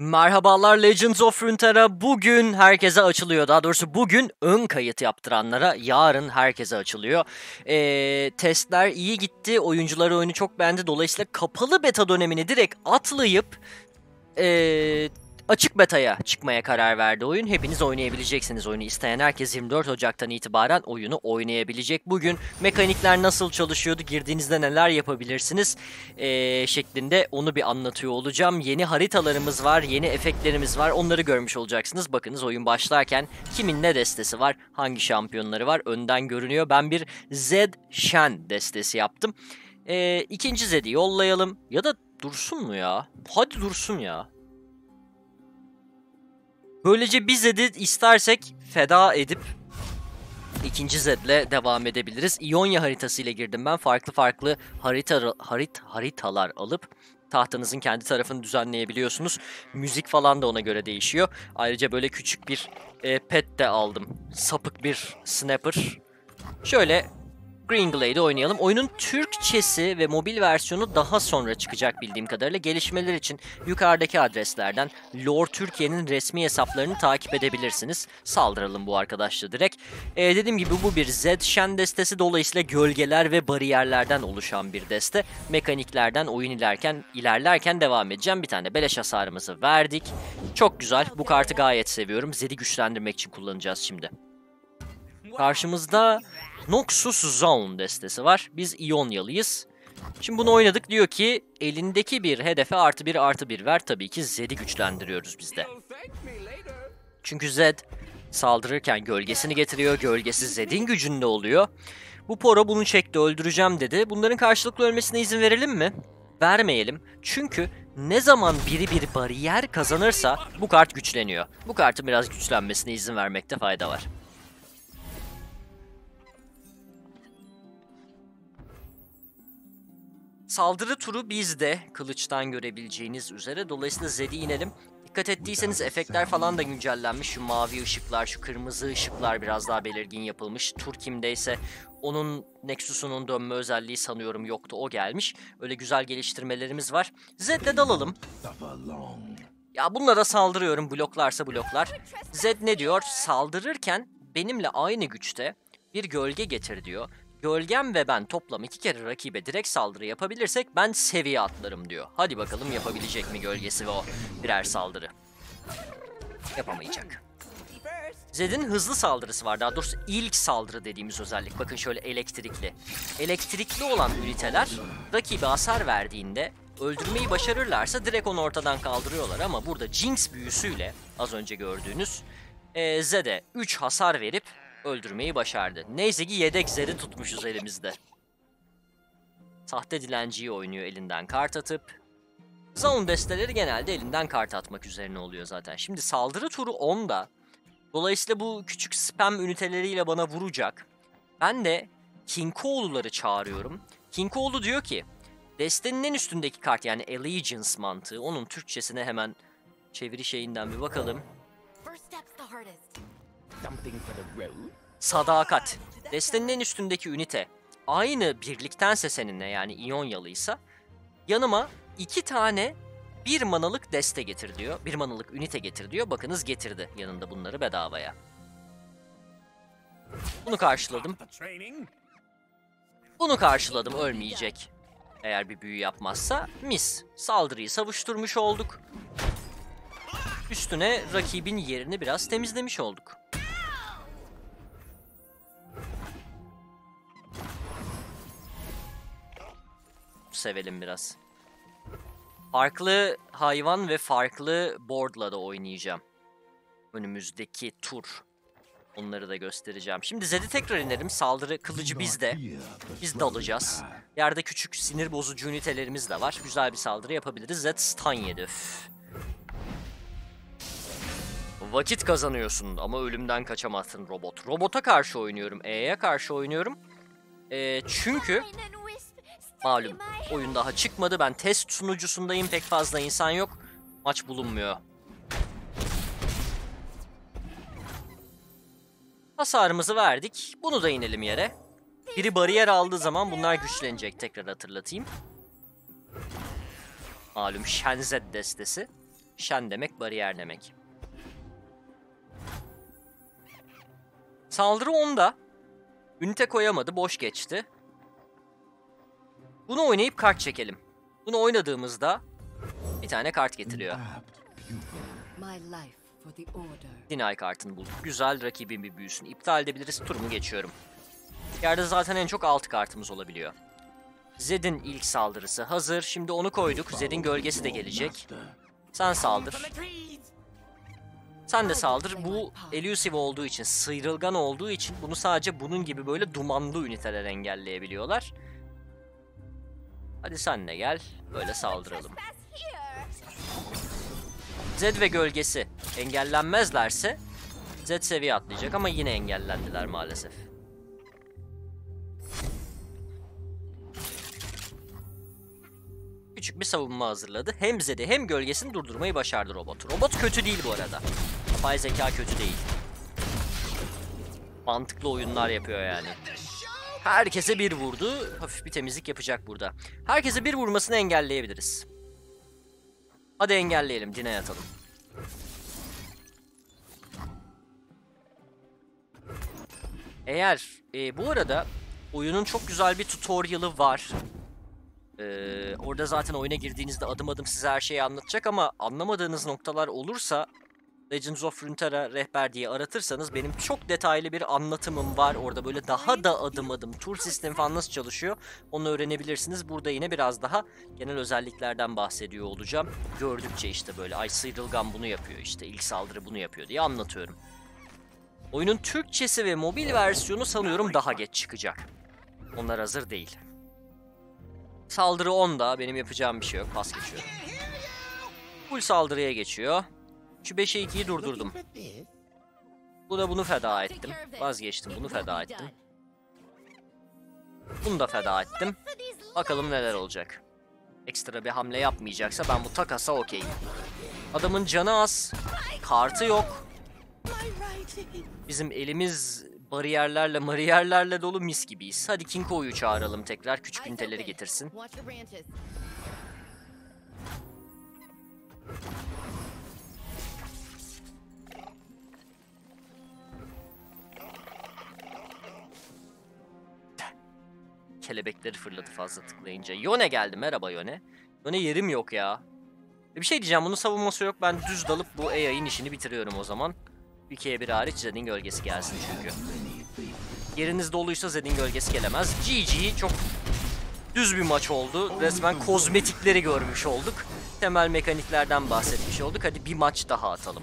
Merhabalar Legends of Runeterra bugün herkese açılıyor. Daha doğrusu bugün ön kayıt yaptıranlara, yarın herkese açılıyor. Testler iyi gitti, oyuncular oyunu çok beğendi. Dolayısıyla kapalı beta dönemini direkt atlayıp açık beta'ya çıkmaya karar verdi oyun. Hepiniz oynayabileceksiniz oyunu. İsteyen herkes 24 Ocak'tan itibaren oyunu oynayabilecek. Bugün mekanikler nasıl çalışıyordu, girdiğinizde neler yapabilirsiniz şeklinde onu bir anlatıyor olacağım. Yeni haritalarımız var, yeni efektlerimiz var. Onları görmüş olacaksınız. Bakınız oyun başlarken kimin ne destesi var, hangi şampiyonları var önden görünüyor. Ben bir Zed, Shen destesi yaptım. İkinci Zed'i yollayalım. Ya da dursun mu ya? Hadi dursun ya. Böylece biz Zed'i istersek feda edip ikinci Zed'le devam edebiliriz. Ionia haritasıyla girdim ben. Farklı farklı haritalar alıp tahtanızın kendi tarafını düzenleyebiliyorsunuz. Müzik falan da ona göre değişiyor. Ayrıca böyle küçük bir pet de aldım. Sapık bir snapper. Şöyle Green Glade'i oynayalım. Oyunun Türkçesi ve mobil versiyonu daha sonra çıkacak bildiğim kadarıyla. Gelişmeler için yukarıdaki adreslerden LoR Türkiye'nin resmi hesaplarını takip edebilirsiniz. Saldıralım bu arkadaşla direkt. Dediğim gibi bu bir Zed Shen destesi. Dolayısıyla gölgeler ve bariyerlerden oluşan bir deste. Mekaniklerden oyun ilerlerken devam edeceğim. Bir tane beleş hasarımızı verdik. Çok güzel. Bu kartı gayet seviyorum. Zed'i güçlendirmek için kullanacağız şimdi. Karşımızda Noxus Zaun destesi var. Biz İonyalıyız. Şimdi bunu oynadık. Diyor ki elindeki bir hedefe +1/+1 ver. Tabii ki Zed'i güçlendiriyoruz biz de. Çünkü Zed saldırırken gölgesini getiriyor. Gölgesi Zed'in gücünde oluyor. Bu poro bunu çekti, öldüreceğim dedi. Bunların karşılıklı ölmesine izin verelim mi? Vermeyelim. Çünkü ne zaman biri bir bariyer kazanırsa bu kart güçleniyor. Bu kartın biraz güçlenmesine izin vermekte fayda var. Saldırı turu bizde, kılıçtan görebileceğiniz üzere. Dolayısıyla Zed'i inelim. Dikkat ettiyseniz efektler falan da güncellenmiş. Şu mavi ışıklar, şu kırmızı ışıklar biraz daha belirgin yapılmış. Tur kimdeyse onun Nexus'unun dönme özelliği sanıyorum yoktu. O gelmiş. Öyle güzel geliştirmelerimiz var. Zed'le dalalım. Ya bunlara saldırıyorum. Bloklarsa bloklar. Zed ne diyor? Saldırırken benimle aynı güçte bir gölge getir diyor. Gölgem ve ben toplam 2 kere rakibe direkt saldırı yapabilirsek ben seviye atlarım diyor. Hadi bakalım yapabilecek mi gölgesi ve o birer saldırı. Yapamayacak. Zed'in hızlı saldırısı var. Daha doğrusu ilk saldırı dediğimiz özellik. Bakın şöyle elektrikli. Elektrikli olan üniteler rakibe hasar verdiğinde öldürmeyi başarırlarsa direkt onu ortadan kaldırıyorlar. Ama burada Jinx büyüsüyle az önce gördüğünüz Zed'e 3 hasar verip öldürmeyi başardı. Neyse ki yedek Zed'i tutmuşuz elimizde. Sahte dilenciyi oynuyor elinden kart atıp. Zaun desteleri genelde elinden kart atmak üzerine oluyor zaten. Şimdi saldırı turu 10'da. Dolayısıyla bu küçük spam üniteleriyle bana vuracak. Ben de Kinkoğlu'ları çağırıyorum. Kinkoğlu diyor ki destenin en üstündeki kart, yani Allegiance mantığı. Onun Türkçesine hemen çeviri şeyinden bir bakalım. Sadakat. Destenin en üstündeki ünite aynı birliktense seninle, yani İonyalıysa yanıma 2 tane 1 manalık deste getir diyor. 1 manalık ünite getir diyor. Bakınız getirdi yanında bunları bedavaya. Bunu karşıladım. Bunu karşıladım, ölmeyecek. Eğer bir büyü yapmazsa mis. Saldırıyı savuşturmuş olduk. Üstüne rakibin yerini biraz temizlemiş olduk. Sevelim biraz. Farklı hayvan ve farklı board'la da oynayacağım. Önümüzdeki tur. Onları da göstereceğim. Şimdi Zed'i tekrar inelim. Saldırı kılıcı bizde. Biz dalacağız. Yerde küçük sinir bozucu ünitelerimiz de var. Güzel bir saldırı yapabiliriz. Zed stun yedi. Üff. Vakit kazanıyorsun ama ölümden kaçamazsın robot. Robota karşı oynuyorum. E'ye karşı oynuyorum. Çünkü malum oyun daha çıkmadı. Ben test sunucusundayım. Pek fazla insan yok. Maç bulunmuyor. Hasarımızı verdik. Bunu da inelim yere. Biri bariyer aldığı zaman bunlar güçlenecek. Tekrar hatırlatayım. Malum Shen Zed destesi. Shen demek bariyer demek. Saldırı onda. Ünite koyamadı, boş geçti. Bunu oynayıp kart çekelim. Bunu oynadığımızda bir tane kart getiriyor. Deny kartını bulduk. Güzel, rakibin bir büyüsünü iptal edebiliriz. Turumu geçiyorum. Yerde zaten en çok 6 kartımız olabiliyor. Zed'in ilk saldırısı hazır. Şimdi onu koyduk. Zed'in gölgesi de gelecek. Sen saldır. Sen de saldır. Bu elusive olduğu için, sıyrılgan olduğu için bunu sadece bunun gibi böyle dumanlı üniteler engelleyebiliyorlar. Hadi sen de gel. Böyle saldıralım. Zed ve gölgesi engellenmezlerse Zed seviye atlayacak ama yine engellendiler maalesef. Küçük bir savunma hazırladı. Hem Zed'i hem gölgesini durdurmayı başardı robot. Robot kötü değil bu arada. Yapay zeka kötü değil. Mantıklı oyunlar yapıyor yani. Herkese bir vurdu. Hafif bir temizlik yapacak burada. Herkese bir vurmasını engelleyebiliriz. Hadi engelleyelim. Dine yatalım. Eğer bu arada oyunun çok güzel bir tutorial'ı var. Orada zaten oyuna girdiğinizde adım adım size her şeyi anlatacak ama anlamadığınız noktalar olursa Legends of Runeterra rehber diye aratırsanız benim çok detaylı bir anlatımım var. Orada böyle daha da adım adım tur sistemi falan nasıl çalışıyor onu öğrenebilirsiniz. Burada yine biraz daha genel özelliklerden bahsediyor olacağım. Gördükçe işte böyle ay sıyrılgan bunu yapıyor işte ilk saldırı bunu yapıyor diye anlatıyorum. Oyunun Türkçesi ve mobil versiyonu sanıyorum daha geç çıkacak. Onlar hazır değil. Saldırı 10'da benim yapacağım bir şey yok. Pas geçiyor. Full saldırıya geçiyor. Şu 5'e 2'yi durdurdum. Bu da bunu feda ettim. Vazgeçtim, bunu feda ettim. Bunu da feda ettim. Bakalım neler olacak. Ekstra bir hamle yapmayacaksa ben bu takasa okeyim. Adamın canı az. Kartı yok. Bizim elimiz bariyerlerle mariyerlerle dolu mis gibiyiz. Hadi Kinko'yu çağıralım tekrar. Küçük üniteleri getirsin. Kelebekleri fırladı fazla tıklayınca. Yone geldi. Merhaba Yone. Yone yerim yok ya. Bir şey diyeceğim. Bunun savunması yok. Ben düz dalıp bu AI'nin işini bitiriyorum o zaman. 2'ye 1 hariç Zed'in gölgesi gelsin çünkü. Yeriniz doluysa Zed'in gölgesi gelemez. GG. Çok düz bir maç oldu. Resmen kozmetikleri görmüş olduk. Temel mekaniklerden bahsetmiş olduk. Hadi bir maç daha atalım.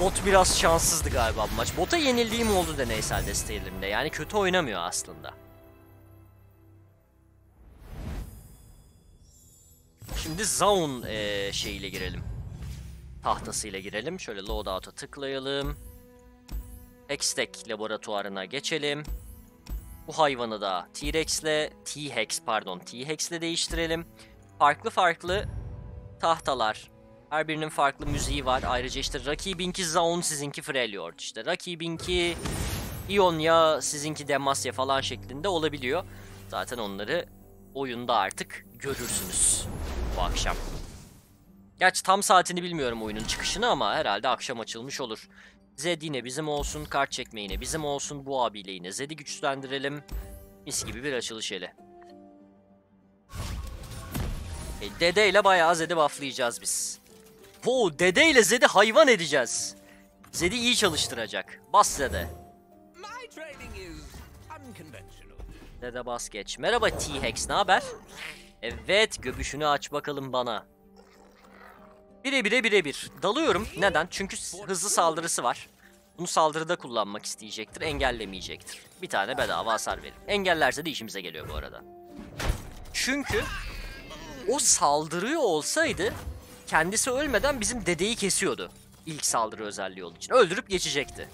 Bot biraz şanssızdı galiba bu maç. Bota yenildiğim oldu deneysel desteğimde. Yani kötü oynamıyor aslında. Şimdi Zaun şeyiyle girelim. Tahtasıyla girelim. Şöyle loadout'a tıklayalım. Hextech laboratuvarına geçelim. Bu hayvanı da T-Hex'le değiştirelim. Farklı farklı tahtalar. Her birinin farklı müziği var. Ayrıca işte rakibinki Zaun, sizinki Freljord. İşte rakibinki Ionia, sizinki Demacia falan şeklinde olabiliyor. Zaten onları oyunda artık görürsünüz bu akşam. Gerçi tam saatini bilmiyorum oyunun çıkışını ama herhalde akşam açılmış olur. Zed yine bizim olsun, kart çekme yine bizim olsun. Bu abiyle yine Zed'i güçlendirelim. Mis gibi bir açılış eli. Dedeyle bayağı Zed'i bufflayacağız biz. Wow, dedeyle Zed'i hayvan edeceğiz. Zed'i iyi çalıştıracak. Bas Zed'e. Zed'e bas geç. Merhaba T-Hex, ne haber? Evet, göbüşünü aç bakalım bana. Bire bir. Dalıyorum. Neden? Çünkü hızlı saldırısı var. Bunu saldırıda kullanmak isteyecektir. Engellemeyecektir. Bir tane bedava hasar verir. Engellerse de işimize geliyor bu arada. Çünkü o saldırıyor olsaydı kendisi ölmeden bizim dedeyi kesiyordu. İlk saldırı özelliği olduğu için. Öldürüp geçecekti.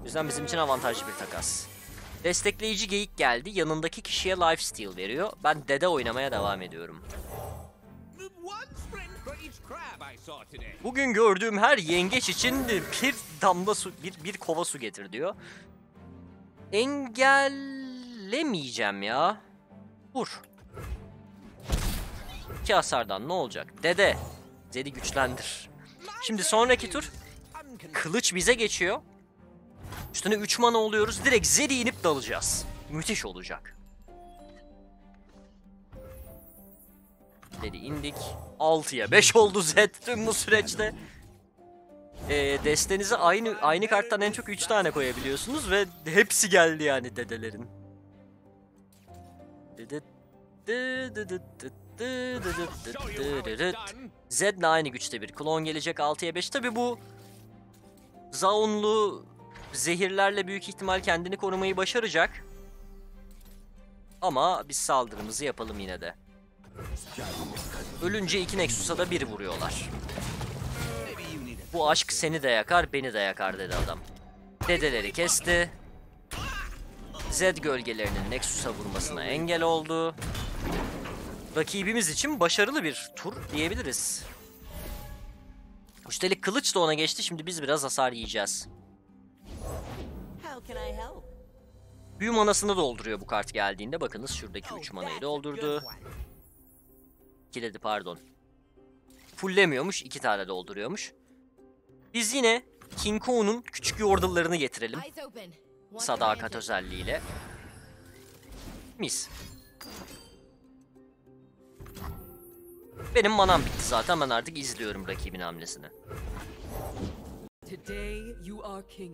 O yüzden bizim için avantajlı bir takas. Destekleyici geyik geldi. Yanındaki kişiye lifesteal veriyor. Ben dede oynamaya devam ediyorum. Bugün gördüğüm her yengeç için bir damla su, bir kova su getir diyor. Engellemeyeceğim ya. Vur. 2 hasardan ne olacak? Dede. Zed'i güçlendir. Şimdi sonraki tur. Kılıç bize geçiyor. Üstüne 3 mana oluyoruz. Direkt Zed'i inip dalacağız. Müthiş olacak. Zed'i indik. 6'ya 5 oldu Zed tüm bu süreçte. Destenize aynı karttan en çok 3 tane koyabiliyorsunuz ve hepsi geldi yani dedelerin. Zed'le aynı güçte bir klon gelecek 6'ya 5. Tabi bu Zaunlu zehirlerle büyük ihtimal kendini korumayı başaracak. Ama biz saldırımızı yapalım yine de. Ölünce 2 Nexus'a da 1 vuruyorlar. Bu aşk seni de yakar, beni de yakar dedi adam. Dedeleri kesti. Zed gölgelerinin Nexus'a vurmasına engel oldu. Rakibimiz için başarılı bir tur diyebiliriz. Üstelik kılıç da ona geçti. Şimdi biz biraz hasar yiyeceğiz. Büyü manasını dolduruyor bu kart geldiğinde. Bakınız şuradaki 3 manayı doldurdu. İkiledi pardon. Fullemiyormuş, 2 tane dolduruyormuş. Biz yine King Kong'un küçük yordle'larını getirelim. Sadakat özelliğiyle. Mis. Benim manam bitti zaten. Ben artık izliyorum rakibin hamlesini.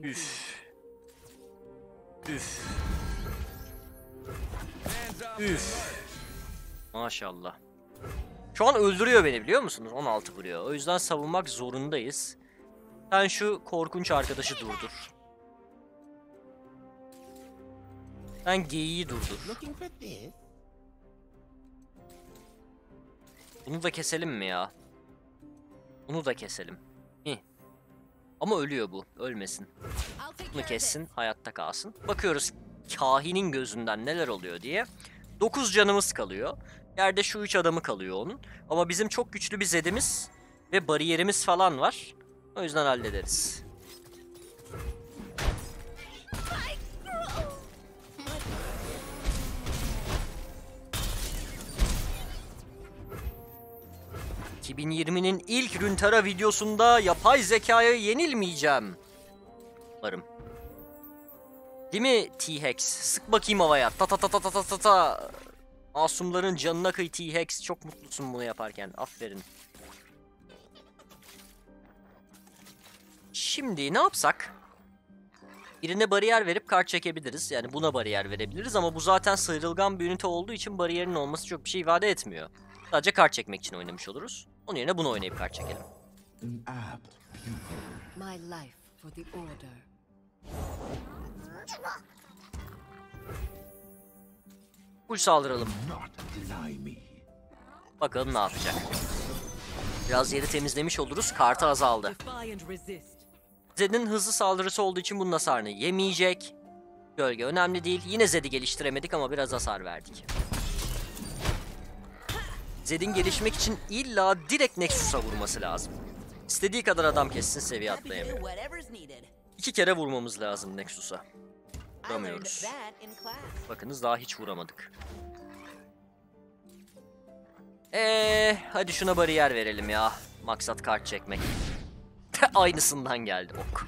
Üf. Üf. Üf. Maşallah. Şu an öldürüyor beni biliyor musunuz? 16 vuruyor. O yüzden savunmak zorundayız. Sen şu korkunç arkadaşı durdur. Sen geyiği durdur. Bunu da keselim mi ya? Bunu da keselim. Hih. Ama ölüyor bu. Ölmesin. Bunu kessin. Hayatta kalsın. Bakıyoruz kahinin gözünden neler oluyor diye. 9 canımız kalıyor. Yerde şu 3 adamı kalıyor onun. Ama bizim çok güçlü bir zedimiz ve bariyerimiz falan var. O yüzden hallederiz. ...2020'nin ilk Runeterra videosunda yapay zekaya yenilmeyeceğim. Umarım. Değil mi T-Hex? Sık bakayım havaya. Ta ta ta ta ta ta ta. Masumların canına kıy T-Hex. Çok mutlusun bunu yaparken. Aferin. Şimdi ne yapsak? Birine bariyer verip kart çekebiliriz. Yani buna bariyer verebiliriz ama bu zaten sıyrılgan bir ünite olduğu için bariyerin olması çok bir şey ifade etmiyor. Sadece kart çekmek için oynamış oluruz. Onun yerine bunu oynayıp kart çekelim. Full saldıralım. Bakalım ne yapacak. Biraz yeri temizlemiş oluruz. Kartı azaldı. Zed'in hızlı saldırısı olduğu için bunun hasarını yemeyecek. Gölge önemli değil. Yine Zed'i geliştiremedik ama biraz hasar verdik. Zed'in gelişmek için illa direkt Nexus'a vurması lazım. İstediği kadar adam kessin seviye atlayamıyor. 2 kere vurmamız lazım Nexus'a. Vuramıyoruz. Bakınız daha hiç vuramadık. Hadi şuna bariyer verelim ya. Maksat kart çekmek. Aynısından geldi ok.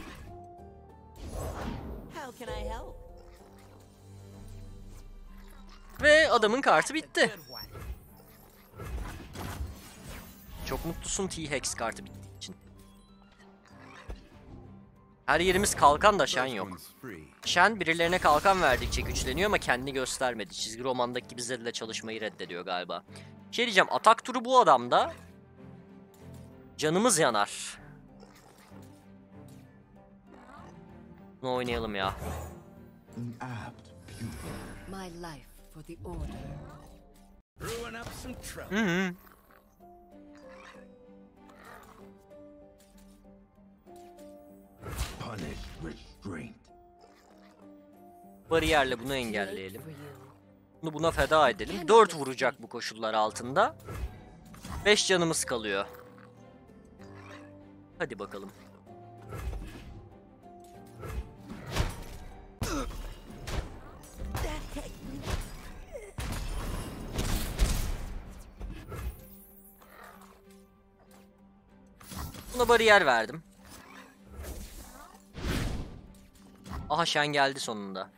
Ve adamın kartı bitti. Çok mutlusun T-Hex kartı bittiği için. Her yerimiz kalkan da Shen yok. Shen birilerine kalkan verdikçe güçleniyor ama kendini göstermedi. Çizgi romandaki gibi Zed'le çalışmayı reddediyor galiba. Şey diyeceğim, atak turu bu adamda. Canımız yanar. Bunu oynayalım ya. Hı-hı. Bariyerle bunu engelleyelim. Bunu buna feda edelim. 4 vuracak bu koşullar altında. 5 canımız kalıyor. Hadi bakalım. Buna bariyer verdim. Aha Shen geldi sonunda.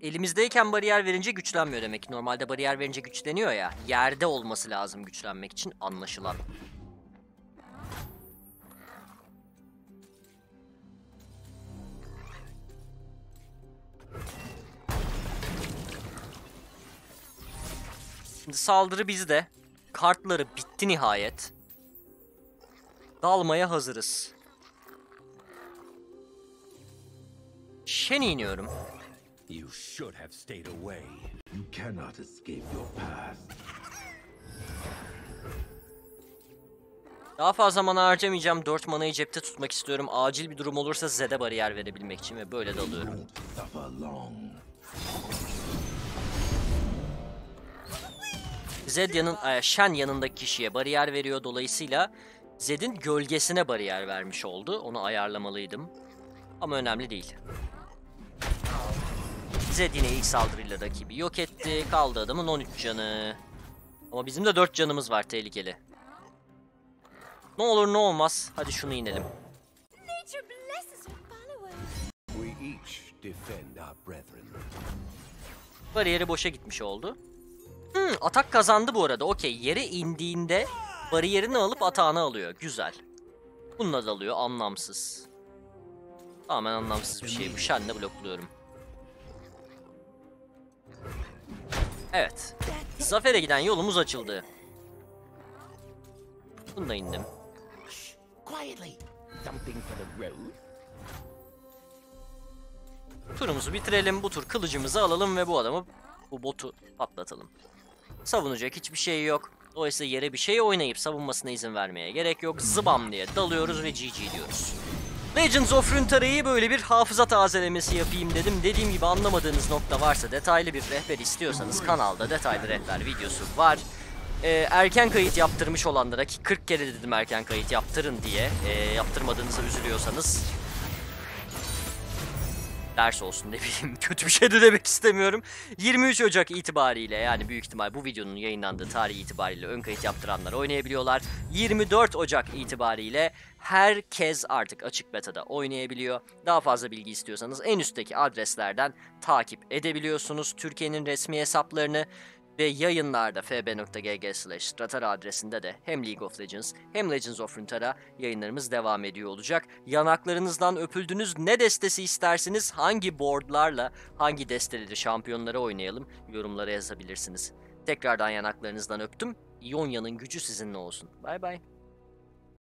Elimizdeyken bariyer verince güçlenmiyor demek ki. Normalde bariyer verince güçleniyor ya. Yerde olması lazım güçlenmek için anlaşılan. Şimdi saldırı bizde. Kartları bitti nihayet. Dalmaya hazırız. Shen'e iniyorum. You should have stayed away. You cannot escape your past. Daha fazla mana harcamayacağım. 4 manayı cepte tutmak istiyorum. Acil bir durum olursa Zed'e bariyer verebilmek için ve böyle dalıyorum. Zed Shen yanındaki kişiye bariyer veriyor. Dolayısıyla Zed'in gölgesine bariyer vermiş oldu. Onu ayarlamalıydım. Ama önemli değil. Zed yine ilk saldırıyla rakibi yok etti. Kaldı adamın 13 canı. Ama bizim de 4 canımız var, tehlikeli. Ne olur ne olmaz. Hadi şunu inelim. Bariyeri boşa gitmiş oldu. Atak kazandı bu arada. Okey, yere indiğinde bariyerini alıp atağını alıyor. Güzel. Bununla dalıyor. Anlamsız. Tamamen anlamsız bir şey. Bu Shen'le blokluyorum. Evet. Zafer'e giden yolumuz açıldı. Bunda indim. Turumuzu bitirelim. Bu tur kılıcımızı alalım ve bu adamı, bu botu patlatalım. Savunacak hiçbir şey yok. Dolayısıyla yere bir şey oynayıp savunmasına izin vermeye gerek yok. Zıbam diye dalıyoruz ve GG diyoruz. Legends of Runeterra'yı böyle bir hafıza tazelemesi yapayım dedim. Dediğim gibi anlamadığınız nokta varsa, detaylı bir rehber istiyorsanız kanalda detaylı rehber videosu var. Erken kayıt yaptırmış olanlara, ki 40 kere dedim erken kayıt yaptırın diye, yaptırmadığınızı üzülüyorsanız ders olsun, ne bileyim, kötü bir şey de demek istemiyorum. 23 Ocak itibariyle, yani büyük ihtimal bu videonun yayınlandığı tarih itibariyle ön kayıt yaptıranlar oynayabiliyorlar. 24 Ocak itibariyle herkes artık açık beta'da oynayabiliyor. Daha fazla bilgi istiyorsanız en üstteki adreslerden takip edebiliyorsunuz. Türkiye'nin resmi hesaplarını ve yayınlarda fb.gg/stratera adresinde de hem League of Legends hem Legends of Runeterra yayınlarımız devam ediyor olacak. Yanaklarınızdan öpüldünüz. Ne destesi istersiniz? Hangi boardlarla, hangi desteleri, şampiyonlara oynayalım? Yorumlara yazabilirsiniz. Tekrardan yanaklarınızdan öptüm. Ionia'nın gücü sizinle olsun. Bay bay.